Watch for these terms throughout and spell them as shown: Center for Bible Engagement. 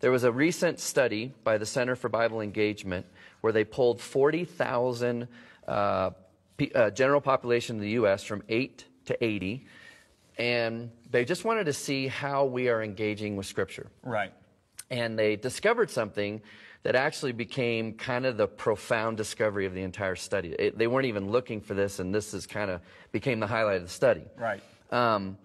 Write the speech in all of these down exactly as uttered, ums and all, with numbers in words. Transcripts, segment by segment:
There was a recent study by the Center for Bible Engagement where they polled forty thousand uh, uh, general population in the U S from eight to eighty, and they just wanted to see how we are engaging with Scripture. Right. And they discovered something that actually became kind of the profound discovery of the entire study. It, they weren't even looking for this, and this is kind of became the highlight of the study. Right. Um,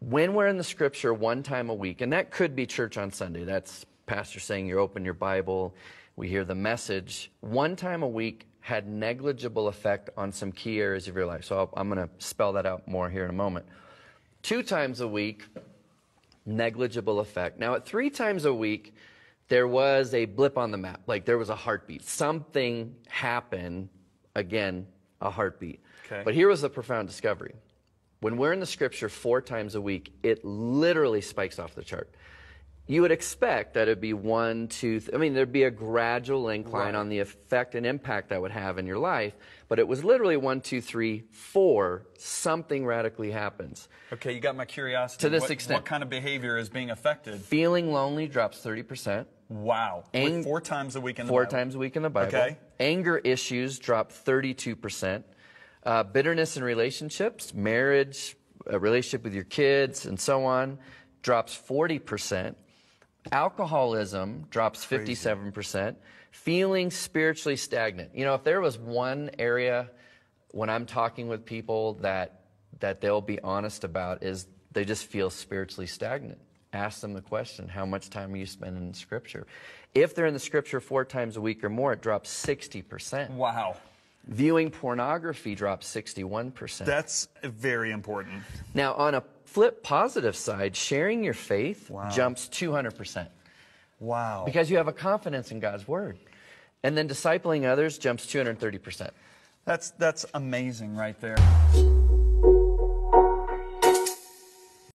when we're in the Scripture one time a week, and that could be church on Sunday. That's pastor saying you open your Bible, we hear the message. One time a week had negligible effect on some key areas of your life. So I'll, I'm going to spell that out more here in a moment. Two times a week, negligible effect. Now, at three times a week, there was a blip on the map, like there was a heartbeat. Something happened, again, a heartbeat. Okay. But here was the profound discovery. When we're in the Scripture four times a week, it literally spikes off the chart. You would expect that it'd be one, two, th I mean, there'd be a gradual incline right. on the effect and impact that would have in your life, but it was literally one, two, three, four, something radically happens. Okay, you got my curiosity. To this what, extent. What kind of behavior is being affected? Feeling lonely drops thirty percent. Wow. Ang With four times a week in the four Bible. Four times a week in the Bible. Okay. Anger issues drop thirty-two percent. Uh, bitterness in relationships, marriage, a relationship with your kids, and so on, drops forty percent. Alcoholism drops fifty-seven percent. Feeling spiritually stagnant. You know, if there was one area when I'm talking with people that, that they'll be honest about is they just feel spiritually stagnant. Ask them the question, how much time are you spending in Scripture? If they're in the Scripture four times a week or more, it drops sixty percent. Wow. Viewing pornography drops sixty-one percent. That's very important. Now, on a flip positive side, sharing your faith wow. jumps two hundred percent. Wow. Because you have a confidence in God's Word. And then discipling others jumps two hundred thirty percent. That's, that's amazing right there.